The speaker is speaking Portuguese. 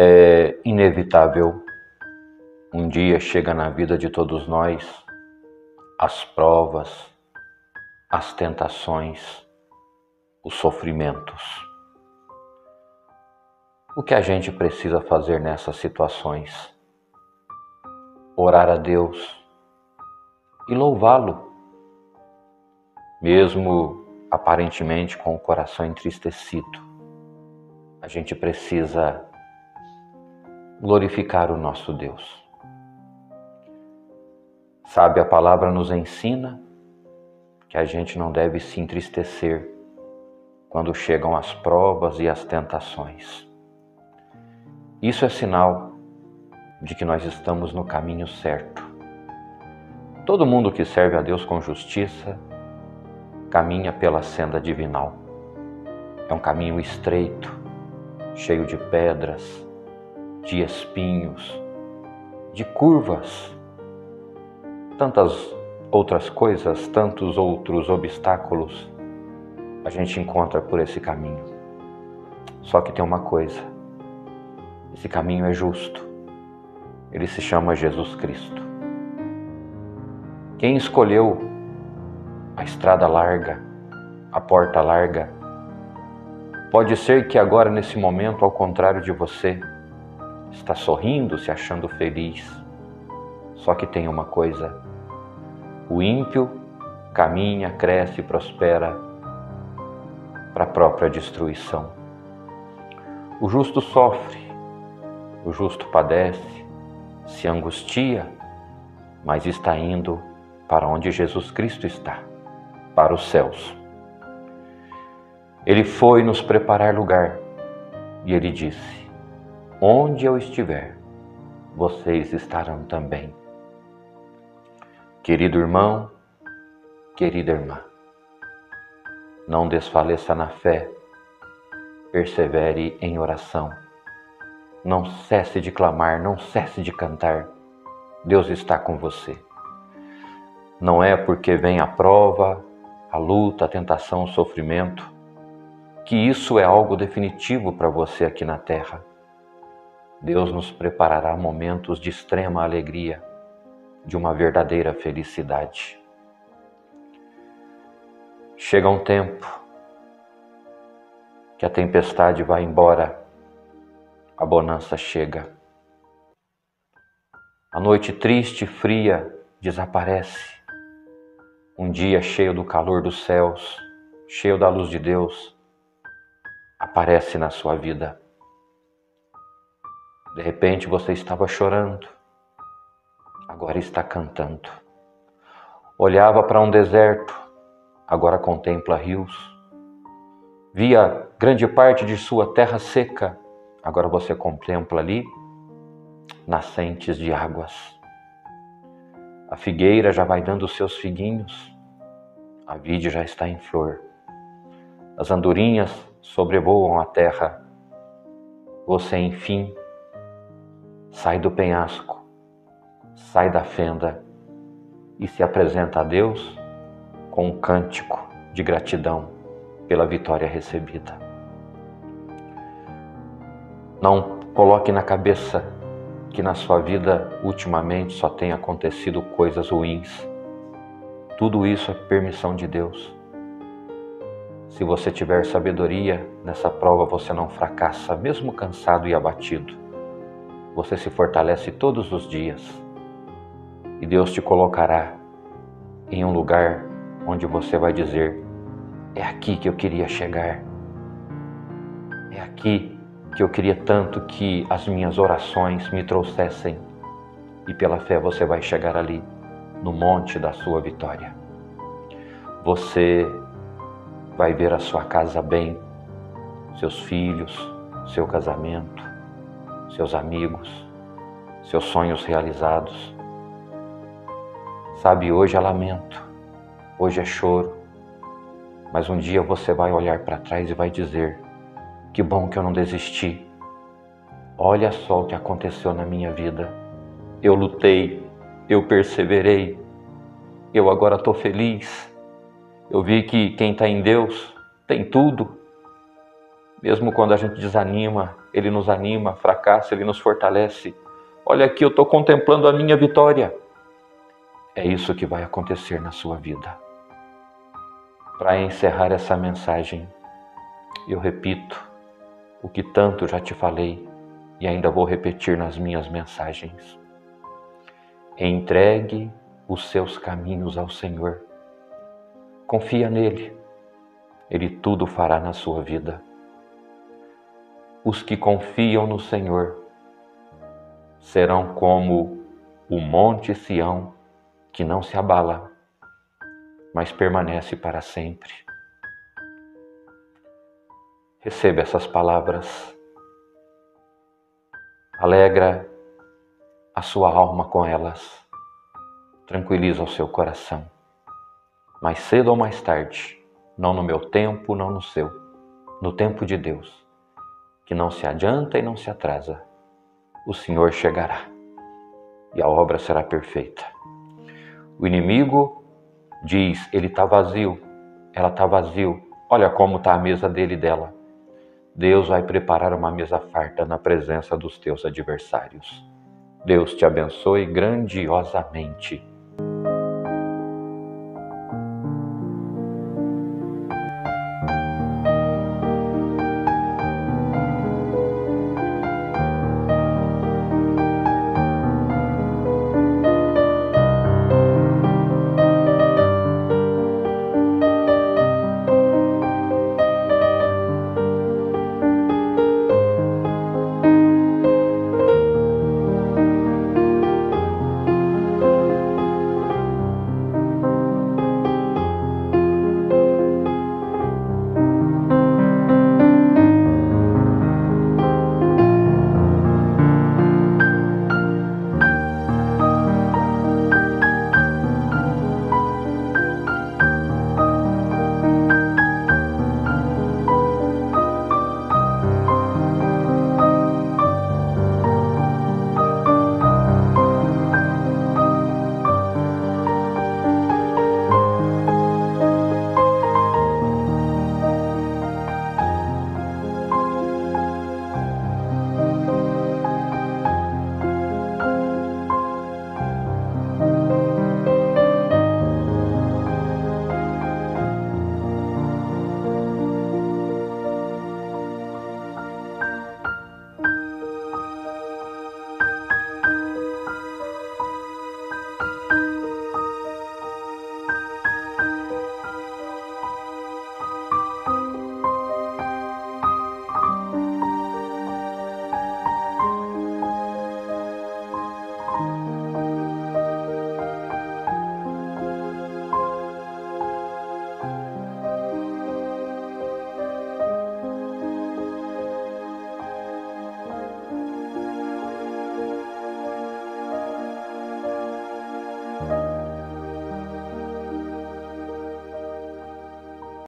é inevitável. Um dia chega na vida de todos nós as provas, as tentações, os sofrimentos. O que a gente precisa fazer nessas situações? Orar a Deus e louvá-lo, mesmo aparentemente com o coração entristecido. A gente precisa glorificar o nosso Deus. Sabe, a palavra nos ensina que a gente não deve se entristecer quando chegam as provas e as tentações. Isso é sinal de que nós estamos no caminho certo. Todo mundo que serve a Deus com justiça caminha pela senda divinal. É um caminho estreito, cheio de pedras, de espinhos, de curvas, tantas outras coisas, tantos outros obstáculos a gente encontra por esse caminho. Só que tem uma coisa. Esse caminho é justo. Ele se chama Jesus Cristo. Quem escolheu a estrada larga, a porta larga, pode ser que agora, nesse momento, ao contrário de você, está sorrindo, se achando feliz. Só que tem uma coisa. O ímpio caminha, cresce e prospera para a própria destruição. O justo sofre. O justo padece, se angustia, mas está indo para onde Jesus Cristo está, para os céus. Ele foi nos preparar lugar e ele disse: onde eu estiver, vocês estarão também. Querido irmão, querida irmã, não desfaleça na fé, persevere em oração. Não cesse de clamar, não cesse de cantar. Deus está com você. Não é porque vem a prova, a luta, a tentação, o sofrimento, que isso é algo definitivo para você aqui na terra. Deus nos preparará momentos de extrema alegria, de uma verdadeira felicidade. Chega um tempo que a tempestade vai embora. A bonança chega. A noite triste e fria desaparece. Um dia cheio do calor dos céus, cheio da luz de Deus, aparece na sua vida. De repente você estava chorando, agora está cantando. Olhava para um deserto, agora contempla rios. Via grande parte de sua terra seca, agora você contempla ali nascentes de águas. A figueira já vai dando seus figuinhos, a vide já está em flor. As andorinhas sobrevoam a terra. Você, enfim, sai do penhasco, sai da fenda e se apresenta a Deus com um cântico de gratidão pela vitória recebida. Não coloque na cabeça que na sua vida ultimamente só tem acontecido coisas ruins. Tudo isso é permissão de Deus. Se você tiver sabedoria, nessa prova você não fracassa, mesmo cansado e abatido. Você se fortalece todos os dias. E Deus te colocará em um lugar onde você vai dizer: é aqui que eu queria chegar. É aqui que eu queria tanto que as minhas orações me trouxessem. E pela fé você vai chegar ali, no monte da sua vitória. Você vai ver a sua casa bem, seus filhos, seu casamento, seus amigos, seus sonhos realizados. Sabe, hoje é lamento, hoje é choro, mas um dia você vai olhar para trás e vai dizer: que bom que eu não desisti. Olha só o que aconteceu na minha vida. Eu lutei, eu perseverei, eu agora estou feliz. Eu vi que quem está em Deus tem tudo. Mesmo quando a gente desanima, Ele nos anima, fracassa, Ele nos fortalece. Olha aqui, eu estou contemplando a minha vitória. É isso que vai acontecer na sua vida. Para encerrar essa mensagem, eu repito o que tanto já te falei e ainda vou repetir nas minhas mensagens. Entregue os seus caminhos ao Senhor. Confia nele. Ele tudo fará na sua vida. Os que confiam no Senhor serão como o monte Sião, que não se abala, mas permanece para sempre. Receba essas palavras. Alegra a sua alma com elas. Tranquiliza o seu coração. Mais cedo ou mais tarde, não no meu tempo, não no seu, no tempo de Deus, que não se adianta e não se atrasa, o Senhor chegará e a obra será perfeita. O inimigo diz, ele está vazio, ela está vazio, olha como está a mesa dele e dela. Deus vai preparar uma mesa farta na presença dos teus adversários. Deus te abençoe grandiosamente.